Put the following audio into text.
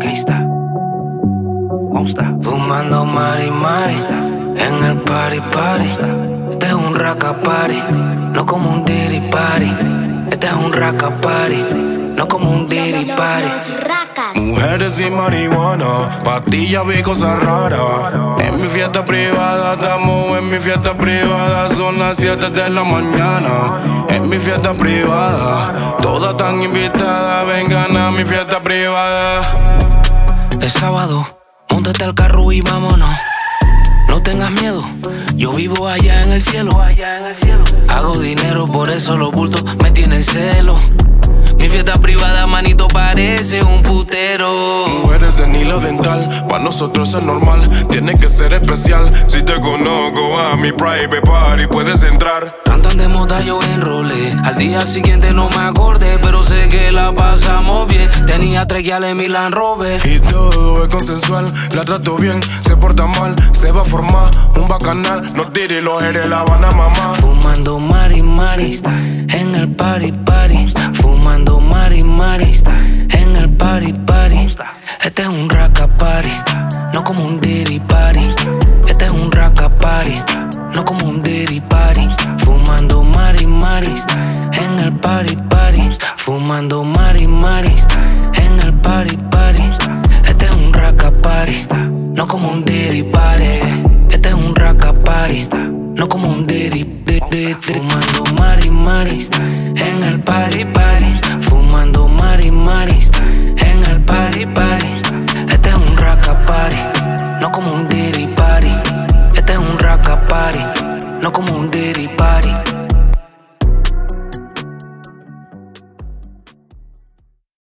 can't stop, won't stop. Fumando mari mari, en el party party. Este es un Raka party, no como un Diddy party. Este es un Raka party, no como un Diddy party. Mujeres y marihuana, pastillas vi cosas raras. En mi fiesta privada, estamos en mi fiesta privada. Son las 7 de la mañana. En mi fiesta privada, todas están invitadas. Vengan a mi fiesta privada. Es sábado, móntate al carro y vámonos. No tengas miedo, yo vivo allá en el cielo. Hago dinero, por eso los bultos me tienen celo. Mi fiesta privada, manito, parece un putero. Mujeres en hilo dental, pa' nosotros es normal. Tiene que ser especial, si te conozco a mi private party puedes entrar. Andan de moda, yo enrolé, al día siguiente no me acordé, pero sé que la pasamos bien. Tenía 3 guiales Milan Robert. Y todo es consensual, la trato bien, se porta mal, se va a formar un bacanal. Los Diddy, los Eres, la van a mamar. Fumando mari mari, en el party party. Fumando mari mari, en el party party. Este es un Raka party, no como un Diddy.